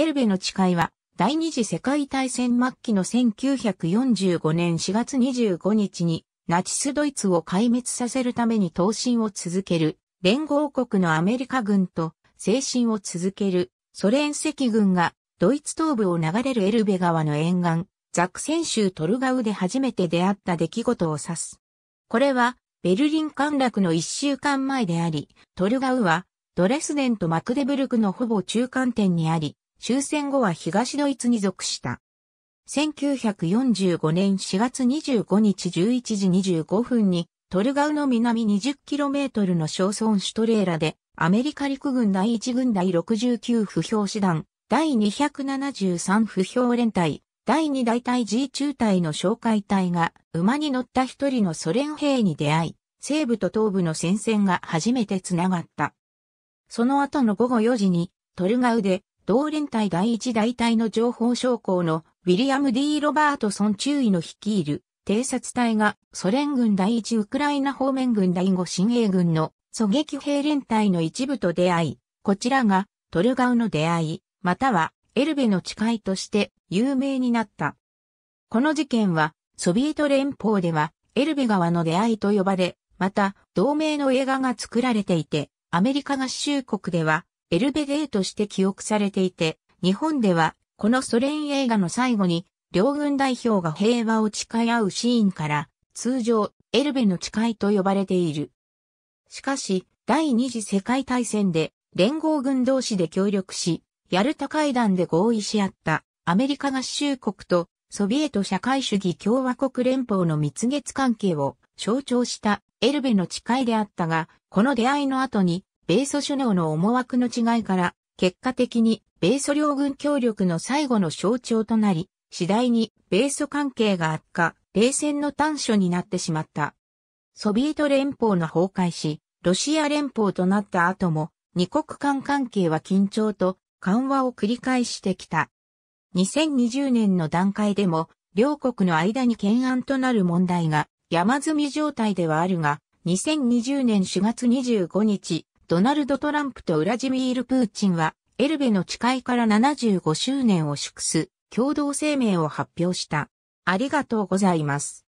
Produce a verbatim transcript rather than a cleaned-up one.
エルベの誓いは、第二次世界大戦末期のせんきゅうひゃくよんじゅうごねんしがつにじゅうごにちに、ナチスドイツを壊滅させるために闘争を続ける、連合国のアメリカ軍と、精神を続ける、ソ連赤軍が、ドイツ東部を流れるエルベ川の沿岸、ザクセン州トルガウで初めて出会った出来事を指す。これは、ベルリン陥落のいっしゅうかんまえであり、トルガウは、ドレスデンとマクデブルクのほぼ中間点にあり、終戦後は東ドイツに属した。せんきゅうひゃくよんじゅうごねんしがつにじゅうごにちじゅういちじにじゅうごふんに、トルガウの南 にじゅっキロメートル の小村シュトレーラで、アメリカ陸軍だいいちぐんだいろくじゅうきゅう歩兵師団、だいにひゃくななじゅうさん歩兵連隊、だいに大隊 G 中隊の哨戒隊が、馬に乗った一人のソ連兵に出会い、西部と東部の戦線が初めてつながった。その後のごごよじに、トルガウで、同連隊だいいち大隊の情報将校のウィリアム ディー ロバートソン中尉の率いる偵察隊がソ連軍だいいちウクライナ方面軍だいご親衛軍の狙撃兵連隊の一部と出会い、こちらがトルガウの出会い、またはエルベの誓いとして有名になった。この事件はソビエト連邦ではエルベ川の出会いと呼ばれ、また同名の映画が作られていて、アメリカ合衆国ではエルベデーとして記憶されていて、日本ではこのソ連映画の最後に両軍代表が平和を誓い合うシーンから通常エルベの誓いと呼ばれている。しかし第二次世界大戦で連合軍同士で協力し、ヤルタ会談で合意し合ったアメリカ合衆国とソビエト社会主義共和国連邦の蜜月関係を象徴したエルベの誓いであったが、この出会いの後に、米ソ首脳の思惑の違いから、結果的に、米ソ両軍協力の最後の象徴となり、次第に、米ソ関係が悪化、冷戦の端緒になってしまった。ソビエト連邦の崩壊し、ロシア連邦となった後も、二国間関係は緊張と緩和を繰り返してきた。にせんにじゅうねんの段階でも、両国の間に懸案となる問題が、山積み状態ではあるが、にせんにじゅうねんしがつにじゅうごにち、ドナルド・トランプとウラジミール・プーチンは、エルベの誓いからななじゅうごしゅうねんを祝す、共同声明を発表した。ありがとうございます。